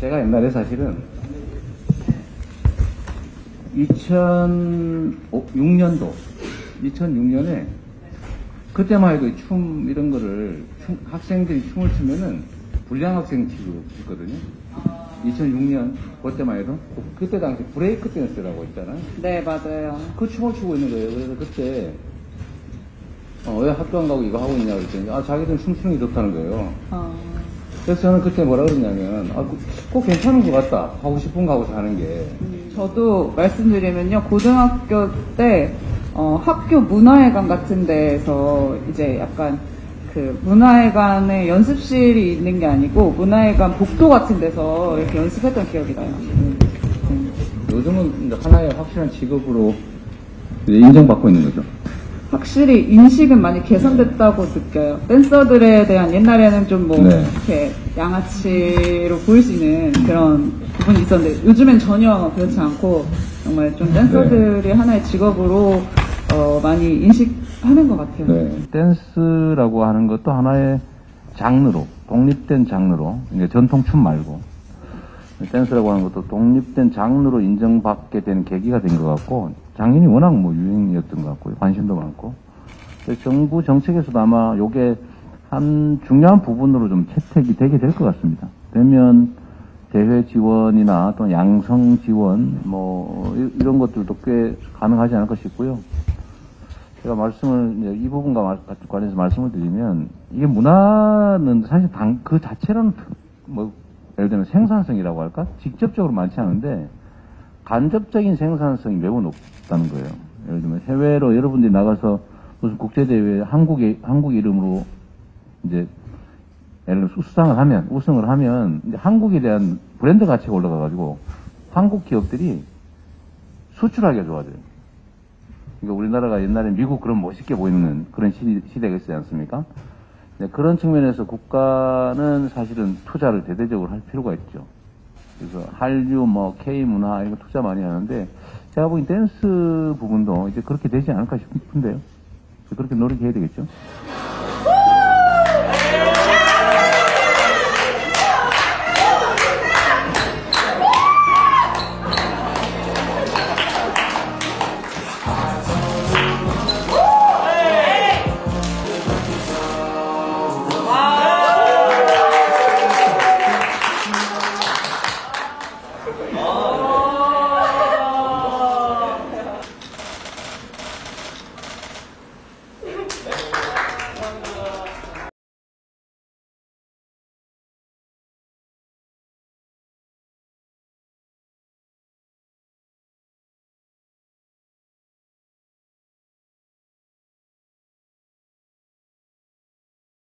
제가 옛날에 사실은 2006년에 그때만 해도 춤 이런 거를 학생들이 춤을 추면은 불량 학생 취급했거든요. 2006년 그때만 해도 그때 당시 브레이크 댄스라고 있잖아요. 네, 맞아요. 그 춤을 추고 있는 거예요. 그래서 그때 왜 학교 안 가고 이거 하고 있냐 그랬더니 자기들은 춤추는 게 좋다는 거예요. 그래서 저는 그때 뭐라 그러냐면 꼭 괜찮은 것 같다, 하고 싶은 거 하고 사는 게. 저도 말씀드리면요, 고등학교 때 학교 문화회관 같은 데에서 이제 약간 그 문화회관에 연습실이 있는 게 아니고 문화회관 복도 같은 데서 이렇게 연습했던 기억이 나요. 요즘은 이제 하나의 확실한 직업으로 인정받고 있는 거죠. 확실히 인식은 많이 개선됐다고 느껴요. 댄서들에 대한 옛날에는 좀 뭐 이렇게 양아치로 보일 수 있는 그런 부분이 있었는데 요즘엔 전혀 그렇지 않고 정말 좀 댄서들이 하나의 직업으로 많이 인식하는 것 같아요. 댄스라고 하는 것도 하나의 장르로, 독립된 장르로, 이제 전통춤 말고 댄스라고 하는 것도 독립된 장르로 인정받게 된 계기가 된 것 같고, 장인이 워낙 뭐 유행이었던 것 같고요. 관심도 많고. 그래서 정부 정책에서도 아마 요게 한 중요한 부분으로 좀 채택이 되게 될 것 같습니다. 되면 대회 지원이나 또 양성 지원 뭐 이런 것들도 꽤 가능하지 않을까 싶고요. 제가 말씀을 이 부분과 관련해서 말씀을 드리면, 이게 문화는 사실 그 자체는 뭐 예를 들면 생산성이라고 할까? 직접적으로 많지 않은데 간접적인 생산성이 매우 높다는 거예요. 예를 들면 해외로 여러분들이 나가서 무슨 국제대회에 한국 이름으로 이제 예를 들어 우승을 하면 이제 한국에 대한 브랜드 가치가 올라가가지고 한국 기업들이 수출하기가 좋아져요. 그러니까 우리나라가 옛날에 미국 그런 멋있게 보이는 그런 시대가 있지 않습니까? 그런 측면에서 국가는 사실은 투자를 대대적으로 할 필요가 있죠. 그래서 한류, 뭐 K문화 이런 거 투자 많이 하는데, 제가 보기엔 댄스 부분도 이제 그렇게 되지 않을까 싶은데요. 그렇게 노력해야 되겠죠.